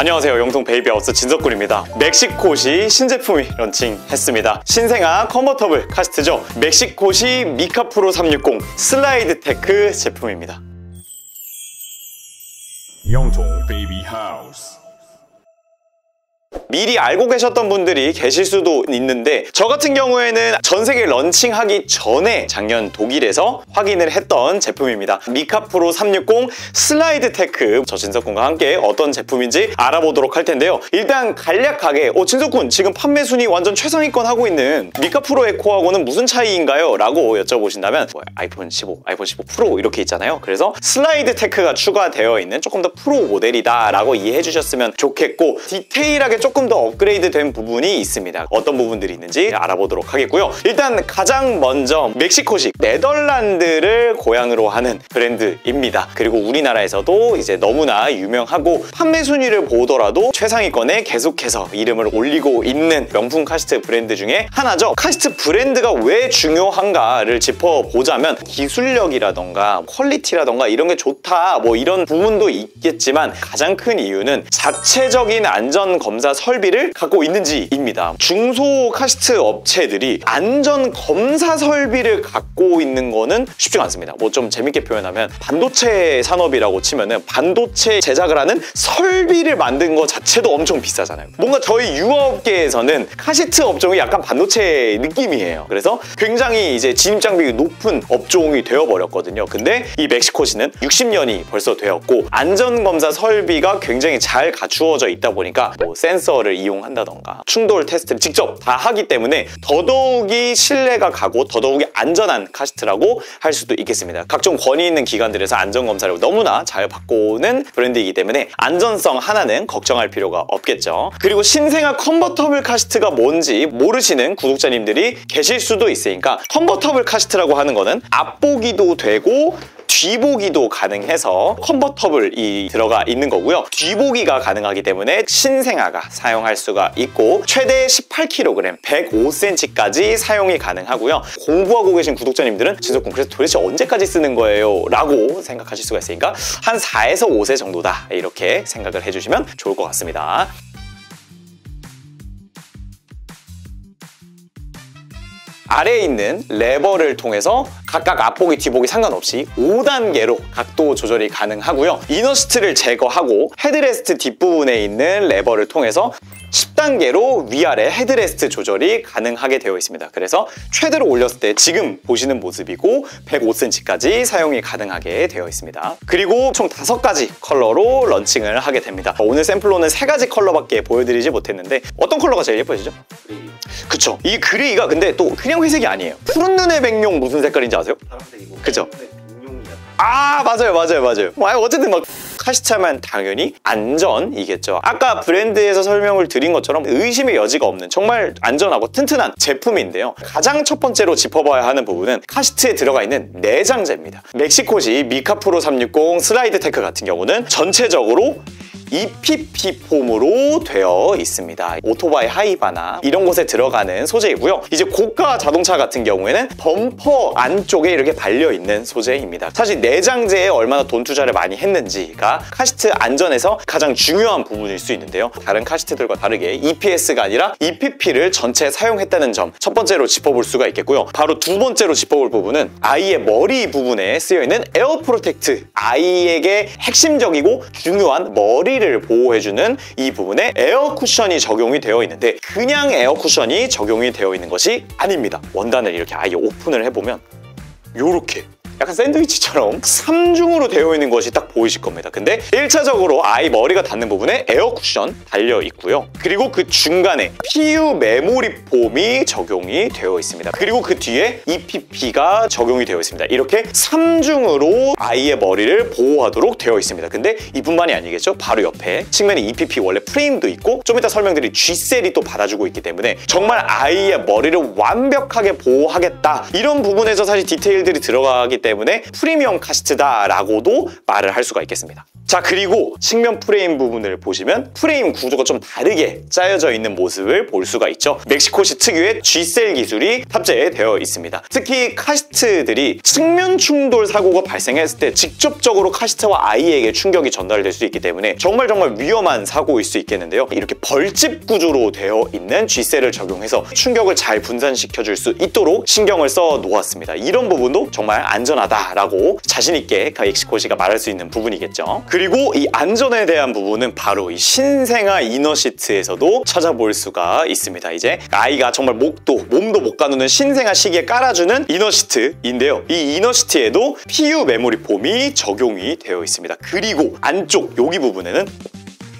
안녕하세요, 영통베이비하우스 진석군입니다. 맥시코시 신제품이 런칭했습니다. 신생아 컨버터블 카시트죠. 맥시코시 미카 프로 360 슬라이드 테크 제품입니다. 영통베이비하우스. 미리 알고 계셨던 분들이 계실 수도 있는데, 저 같은 경우에는 전 세계 런칭하기 전에 작년 독일에서 확인을 했던 제품입니다. 미카 프로 360 슬라이드 테크, 저 진석군과 함께 어떤 제품인지 알아보도록 할 텐데요. 일단 간략하게 진석군 지금 판매 순위 완전 최상위권 하고 있는 미카 프로 에코하고는 무슨 차이인가요? 라고 여쭤보신다면 아이폰 15, 아이폰 15 프로 이렇게 있잖아요. 그래서 슬라이드 테크가 추가되어 있는 조금 더 프로 모델이다 라고 이해해 주셨으면 좋겠고, 디테일하게 조금 더 업그레이드 된 부분이 있습니다. 어떤 부분들이 있는지 알아보도록 하겠고요. 일단 가장 먼저 멕시코식, 네덜란드를 고향으로 하는 브랜드입니다. 그리고 우리나라에서도 이제 너무나 유명하고 판매 순위를 보더라도 최상위권에 계속해서 이름을 올리고 있는 명품 카시트 브랜드 중에 하나죠. 카시트 브랜드가 왜 중요한가를 짚어보자면 기술력이라던가 퀄리티라던가 이런 게 좋다 뭐 이런 부분도 있겠지만, 가장 큰 이유는 자체적인 안전검사 설비를 갖고 있는지입니다. 중소 카시트 업체들이 안전검사 설비를 갖고 있는 거는 쉽지가 않습니다. 뭐 좀 재밌게 표현하면 반도체 산업이라고 치면은 반도체 제작을 하는 설비를 만든 거 자체도 엄청 비싸잖아요. 뭔가 저희 유아업계에서는 카시트 업종이 약간 반도체 느낌이에요. 그래서 굉장히 이제 진입장벽이 높은 업종이 되어버렸거든요. 근데 이 멕시코시는 60년이 벌써 되었고 안전검사 설비가 굉장히 잘 갖추어져 있다 보니까 뭐 센서를 이용한다던가 충돌 테스트를 직접 다 하기 때문에 더더욱이 신뢰가 가고 더더욱이 안전한 카시트라고 할 수도 있겠습니다. 각종 권위 있는 기관들에서 안전검사를 너무나 잘 받고는 브랜드이기 때문에 안전성 하나는 걱정할 필요가 없겠죠. 그리고 신생아 컨버터블 카시트가 뭔지 모르시는 구독자님들이 계실 수도 있으니까, 컨버터블 카시트라고 하는 거는 앞보기도 되고 뒤보기도 가능해서 컨버터블이 들어가 있는 거고요. 뒤보기가 가능하기 때문에 신생아가 사용할 수가 있고, 최대 18kg, 105cm까지 사용이 가능하고요. 공부하고 계신 구독자님들은 진석군 그래서 도대체 언제까지 쓰는 거예요? 라고 생각하실 수가 있으니까 한 4에서 5세 정도다 이렇게 생각을 해주시면 좋을 것 같습니다. 아래에 있는 레버를 통해서 각각 앞보기, 뒤보기 상관없이 5단계로 각도 조절이 가능하고요. 이너시트를 제거하고 헤드레스트 뒷부분에 있는 레버를 통해서 10단계로 위아래 헤드레스트 조절이 가능하게 되어 있습니다. 그래서 최대로 올렸을 때 지금 보시는 모습이고 105cm까지 사용이 가능하게 되어 있습니다. 그리고 총 5가지 컬러로 런칭을 하게 됩니다. 오늘 샘플로는 3가지 컬러밖에 보여드리지 못했는데 어떤 컬러가 제일 예쁘시죠? 그쵸. 이 그레이가 근데 또 그냥 회색이 아니에요. 푸른 눈의 백룡 무슨 색깔인지 아세요? 파란색이고. 그쵸? 아 맞아요. 어쨌든 막 카시트면 당연히 안전이겠죠. 아까 브랜드에서 설명을 드린 것처럼 의심의 여지가 없는 정말 안전하고 튼튼한 제품인데요. 가장 첫 번째로 짚어봐야 하는 부분은 카시트에 들어가 있는 내장재입니다. 멕시코시 미카 프로 360 슬라이드 테크 같은 경우는 전체적으로 EPP 폼으로 되어 있습니다. 오토바이 하이바나 이런 곳에 들어가는 소재이고요. 이제 고가 자동차 같은 경우에는 범퍼 안쪽에 이렇게 달려있는 소재입니다. 사실 내장재에 얼마나 돈 투자를 많이 했는지가 카시트 안전에서 가장 중요한 부분일 수 있는데요. 다른 카시트들과 다르게 EPS가 아니라 EPP를 전체 사용했다는 점 첫 번째로 짚어볼 수가 있겠고요. 바로 두 번째로 짚어볼 부분은 아이의 머리 부분에 쓰여있는 에어 프로텍트, 아이에게 핵심적이고 중요한 머리 를 보호해주는 이 부분에 에어 쿠션이 적용이 되어 있는데, 그냥 에어 쿠션이 적용이 되어 있는 것이 아닙니다. 원단을 이렇게 아예 오픈을 해보면 요렇게 약간 샌드위치처럼 3중으로 되어 있는 것이 딱 보이실 겁니다. 근데 1차적으로 아이 머리가 닿는 부분에 에어 쿠션 달려 있고요. 그리고 그 중간에 PU 메모리 폼이 적용이 되어 있습니다. 그리고 그 뒤에 EPP가 적용이 되어 있습니다. 이렇게 3중으로 아이의 머리를 보호하도록 되어 있습니다. 근데 이뿐만이 아니겠죠. 바로 옆에 측면에 EPP 원래 프레임도 있고, 좀 이따 설명드린 G-Cell이 또 받아주고 있기 때문에 정말 아이의 머리를 완벽하게 보호하겠다, 이런 부분에서 사실 디테일들이 들어가기 때문에 프리미엄 카시트다라고도 말을 할 수가 있겠습니다. 자, 그리고 측면 프레임 부분을 보시면 프레임 구조가 좀 다르게 짜여져 있는 모습을 볼 수가 있죠. 맥시코시 특유의 G-Cell 기술이 탑재되어 있습니다. 특히 카시트들이 측면 충돌 사고가 발생했을 때 직접적으로 카시트와 아이에게 충격이 전달될 수 있기 때문에 정말 위험한 사고일 수 있겠는데요. 이렇게 벌집 구조로 되어 있는 G-Cell을 적용해서 충격을 잘 분산시켜 줄 수 있도록 신경을 써 놓았습니다. 이런 부분도 정말 안전하다라고 자신있게 맥시코시가 말할 수 있는 부분이겠죠. 그리고 이 안전에 대한 부분은 바로 이 신생아 이너시트에서도 찾아볼 수가 있습니다. 이제 아이가 정말 목도 몸도 못 가누는 신생아 시기에 깔아주는 이너시트인데요. 이 이너시트에도 PU 메모리 폼이 적용이 되어 있습니다. 그리고 안쪽 여기 부분에는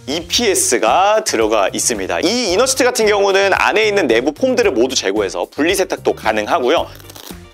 EPS가 들어가 있습니다. 이 이너시트 같은 경우는 안에 있는 내부 폼들을 모두 제거해서 분리 세탁도 가능하고요.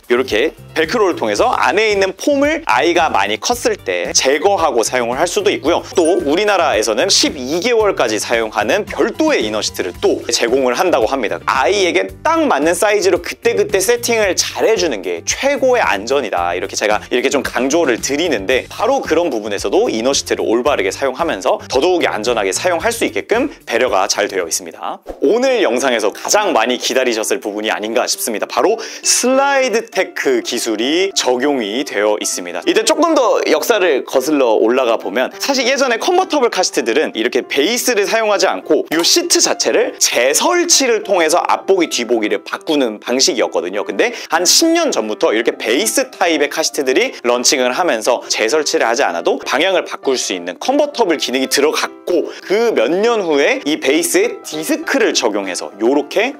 이렇게 벨크로를 통해서 안에 있는 폼을 아이가 많이 컸을 때 제거하고 사용을 할 수도 있고요. 또 우리나라에서는 12개월까지 사용하는 별도의 이너시트를 또 제공을 한다고 합니다. 아이에게 딱 맞는 사이즈로 그때그때 세팅을 잘 해주는 게 최고의 안전이다. 이렇게 제가 좀 강조를 드리는데 바로 그런 부분에서도 이너시트를 올바르게 사용하면서 더더욱이 안전하게 사용할 수 있게끔 배려가 잘 되어 있습니다. 오늘 영상에서 가장 많이 기다리셨을 부분이 아닌가 싶습니다. 바로 슬라이드 테크 기술이 적용이 되어 있습니다. 이때 조금 더 역사를 거슬러 올라가 보면 사실 예전에 컨버터블 카시트들은 이렇게 베이스를 사용하지 않고 이 시트 자체를 재설치를 통해서 앞보기 뒤보기를 바꾸는 방식이었거든요. 근데 한 10년 전부터 이렇게 베이스 타입의 카시트들이 런칭을 하면서 재설치를 하지 않아도 방향을 바꿀 수 있는 컨버터블 기능이 들어갔고 그 몇 년 후에 이 베이스에 디스크를 적용해서 이렇게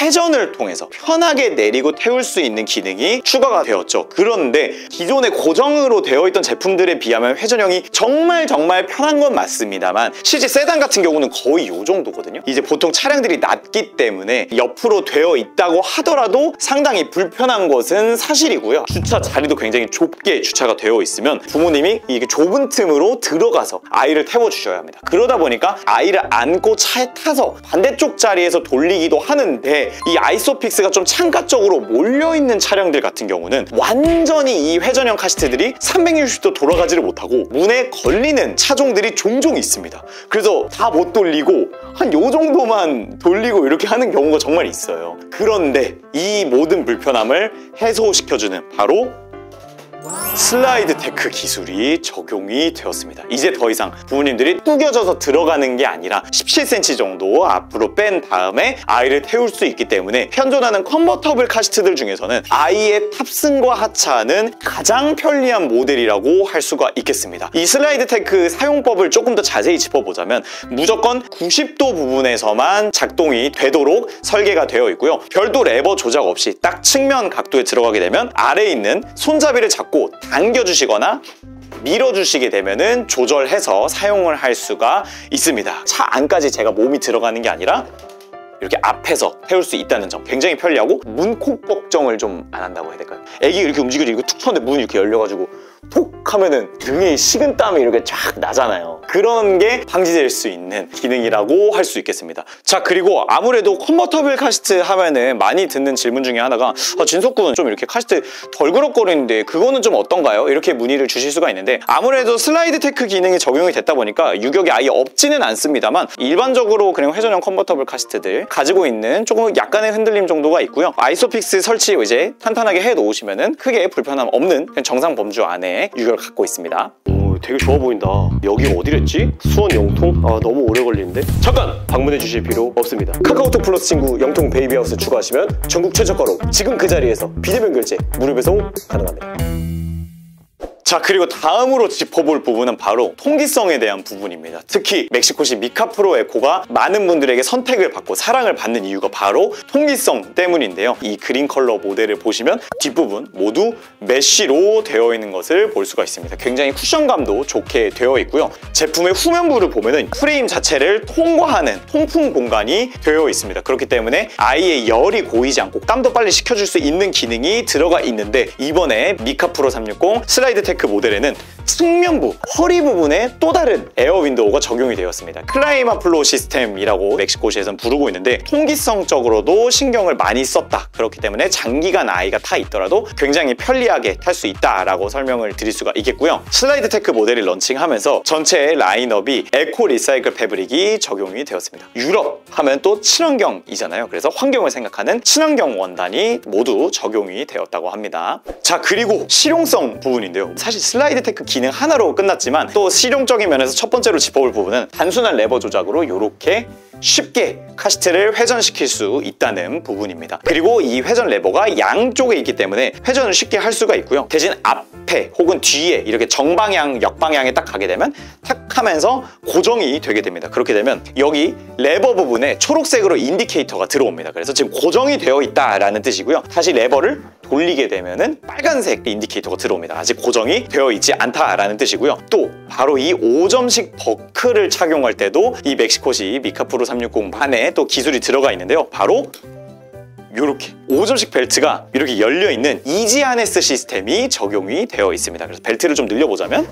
회전을 통해서 편하게 내리고 태울 수 있는 기능이 추가가 되었죠. 그런데 기존의 고정으로 되어 있던 제품들에 비하면 회전형이 정말 편한 건 맞습니다만 실제 세단 같은 경우는 거의 이 정도거든요. 이제 보통 차량들이 낮기 때문에 옆으로 되어 있다고 하더라도 상당히 불편한 것은 사실이고요. 주차 자리도 굉장히 좁게 주차가 되어 있으면 부모님이 이게 좁은 틈으로 들어가서 아이를 태워주셔야 합니다. 그러다 보니까 아이를 안고 차에 타서 반대쪽 자리에서 돌리기도 하는데 이 아이소픽스가 좀 창가적으로 몰려있는 차량들 같은 경우는 완전히 이 회전형 카시트들이 360도 돌아가지를 못하고 문에 걸리는 차종들이 종종 있습니다. 그래서 다 못 돌리고 한 요 정도만 돌리고 이렇게 하는 경우가 정말 있어요. 그런데 이 모든 불편함을 해소시켜주는 바로 슬라이드 테크 기술이 적용이 되었습니다. 이제 더 이상 부모님들이 뚜겨져서 들어가는 게 아니라 17cm 정도 앞으로 뺀 다음에 아이를 태울 수 있기 때문에 현존하는 컨버터블 카시트들 중에서는 아이의 탑승과 하차는 가장 편리한 모델이라고 할 수가 있겠습니다. 이 슬라이드 테크 사용법을 조금 더 자세히 짚어보자면 무조건 90도 부분에서만 작동이 되도록 설계가 되어 있고요. 별도 레버 조작 없이 딱 측면 각도에 들어가게 되면 아래에 있는 손잡이를 잡고 당겨주시거나 밀어주시게 되면은 조절해서 사용을 할 수가 있습니다. 차 안까지 제가 몸이 들어가는 게 아니라 이렇게 앞에서 태울 수 있다는 점 굉장히 편리하고 문콕 걱정을 좀 안 한다고 해야 될까요? 애기 이렇게 움직이지 이거 툭 쳤는데 문이 이렇게 열려가지고 톡 하면은 등에 식은 땀이 이렇게 쫙 나잖아요. 그런 게 방지될 수 있는 기능이라고 할 수 있겠습니다. 자, 그리고 아무래도 컨버터블 카시트 하면은 많이 듣는 질문 중에 하나가 진석군 좀 이렇게 카시트 덜그럭거리는데 그거는 좀 어떤가요? 이렇게 문의를 주실 수가 있는데 아무래도 슬라이드 테크 기능이 적용이 됐다 보니까 유격이 아예 없지는 않습니다만 일반적으로 그냥 회전형 컨버터블 카시트들 가지고 있는 조금 약간의 흔들림 정도가 있고요. 아이소픽스 설치 이제 탄탄하게 해 놓으시면은 크게 불편함 없는 그냥 정상 범주 안에 유격을 갖고 있습니다. 오, 되게 좋아 보인다. 여기 어디랬지? 수원 영통? 아, 너무 오래 걸리는데? 잠깐! 방문해 주실 필요 없습니다. 카카오톡 플러스 친구 영통 베이비하우스 추가하시면 전국 최저가로 지금 그 자리에서 비대면 결제, 무료 배송 가능합니다. 자, 그리고 다음으로 짚어볼 부분은 바로 통기성에 대한 부분입니다. 특히 맥시코시 미카 프로 에코가 많은 분들에게 선택을 받고 사랑을 받는 이유가 바로 통기성 때문인데요. 이 그린 컬러 모델을 보시면 뒷부분 모두 메쉬로 되어 있는 것을 볼 수가 있습니다. 굉장히 쿠션감도 좋게 되어 있고요. 제품의 후면부를 보면은 프레임 자체를 통과하는 통풍 공간이 되어 있습니다. 그렇기 때문에 아이의 열이 고이지 않고 땀도 빨리 식혀줄 수 있는 기능이 들어가 있는데 이번에 미카 프로 360 슬라이드 테크 모델에는 측면부, 허리 부분에 또 다른 에어 윈도우가 적용이 되었습니다. 클라이마 플로우 시스템이라고 멕시코시에서는 부르고 있는데 통기성적으로도 신경을 많이 썼다. 그렇기 때문에 장기간 아이가 타 있더라도 굉장히 편리하게 탈 수 있다라고 설명을 드릴 수가 있겠고요. 슬라이드 테크 모델이 런칭하면서 전체 라인업이 에코 리사이클 패브릭이 적용이 되었습니다. 유럽 하면 또 친환경이잖아요. 그래서 환경을 생각하는 친환경 원단이 모두 적용이 되었다고 합니다. 자, 그리고 실용성 부분인데요. 사실 슬라이드 테크 기능 하나로 끝났지만 또 실용적인 면에서 첫 번째로 짚어볼 부분은 단순한 레버 조작으로 이렇게 쉽게 카시트를 회전시킬 수 있다는 부분입니다. 그리고 이 회전 레버가 양쪽에 있기 때문에 회전을 쉽게 할 수가 있고요. 대신 앞에 혹은 뒤에 이렇게 정방향, 역방향에 딱 가게 되면 탁 하면서 고정이 되게 됩니다. 그렇게 되면 여기 레버 부분에 초록색으로 인디케이터가 들어옵니다. 그래서 지금 고정이 되어 있다라는 뜻이고요. 다시 레버를 돌리게 되면은 빨간색 인디케이터가 들어옵니다. 아직 고정이 되어 있지 않다라는 뜻이고요. 또 바로 이 5점식 버클을 착용할 때도 이 멕시코시 미카 프로 360 안에 또 기술이 들어가 있는데요. 바로 이렇게 5점식 벨트가 이렇게 열려있는 이지 하네스 시스템이 적용이 되어 있습니다. 그래서 벨트를 좀 늘려보자면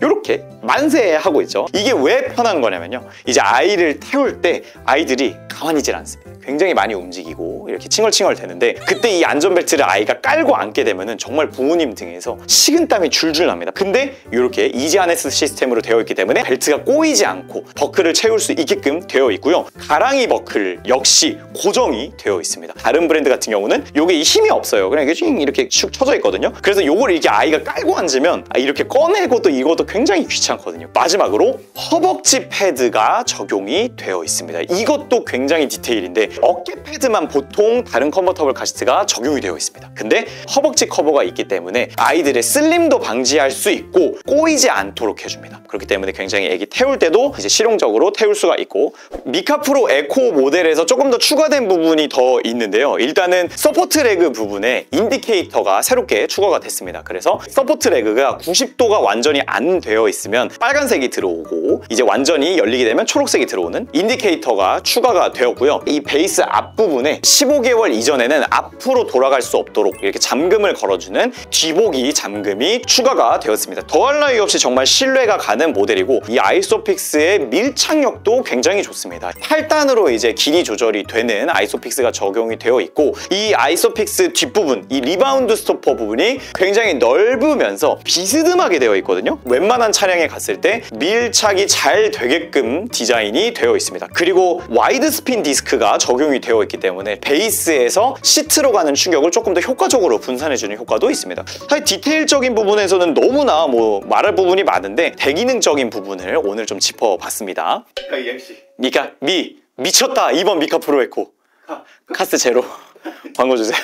이렇게 만세하고 있죠. 이게 왜 편한 거냐면요. 이제 아이를 태울 때 아이들이 가만히질 않습니다. 굉장히 많이 움직이고 이렇게 칭얼칭얼 되는데 그때 이 안전벨트를 아이가 깔고 앉게 되면은 정말 부모님 등에서 식은땀이 줄줄 납니다. 근데 이렇게 이지 하네스 시스템으로 되어 있기 때문에 벨트가 꼬이지 않고 버클을 채울 수 있게끔 되어 있고요. 가랑이 버클 역시 고정이 되어 있습니다. 다른 브랜드 같은 경우는 이게 힘이 없어요. 그냥 이렇게 슉 쳐져 있거든요. 그래서 이걸 이렇게 아이가 깔고 앉으면 이렇게 꺼내고 또 이것도 굉장히 귀찮거든요. 마지막으로 허벅지 패드가 적용이 되어 있습니다. 이것도 굉장히 디테일인데 어깨 패드만 보통 다른 컨버터블 카시트가 적용이 되어 있습니다. 근데 허벅지 커버가 있기 때문에 아이들의 슬림도 방지할 수 있고 꼬이지 않도록 해줍니다. 그렇기 때문에 굉장히 애기 태울 때도 이제 실용적으로 태울 수가 있고 미카 프로 에코 모델에서 조금 더 추가된 부분이 더 있는데요. 일단은 서포트 레그 부분에 인디케이터가 새롭게 추가가 됐습니다. 그래서 서포트 레그가 90도가 완전히 안 되어 있으면 빨간색이 들어오고 이제 완전히 열리게 되면 초록색이 들어오는 인디케이터가 추가가 되었고요. 이 베이스 앞부분에 15개월 이전에는 앞으로 돌아갈 수 없도록 이렇게 잠금을 걸어주는 뒤보기 잠금이 추가가 되었습니다. 더할 나위 없이 정말 신뢰가 가는 모델이고 이 아이소픽스의 밀착력도 굉장히 좋습니다. 8단으로 이제 길이 조절이 되는 아이소픽스가 적용이 되어 있고 이 아이소픽스 뒷부분, 이 리바운드 스토퍼 부분이 굉장히 넓으면서 비스듬하게 되어 있거든요. 웬만한 차량에 갔을 때 밀착이 잘 되게끔 디자인이 되어 있습니다. 그리고 와이드 스핀 디스크가 적용이 되어 있기 때문에 베이스에서 시트로 가는 충격을 조금 더 효과적으로 분산해주는 효과도 있습니다. 사실 디테일적인 부분에서는 너무나 말할 부분이 많은데 대기능적인 부분을 오늘 좀 짚어봤습니다. 미카 미쳤다. 이번 미카 프로 에코 카스 제로 광고 주세요.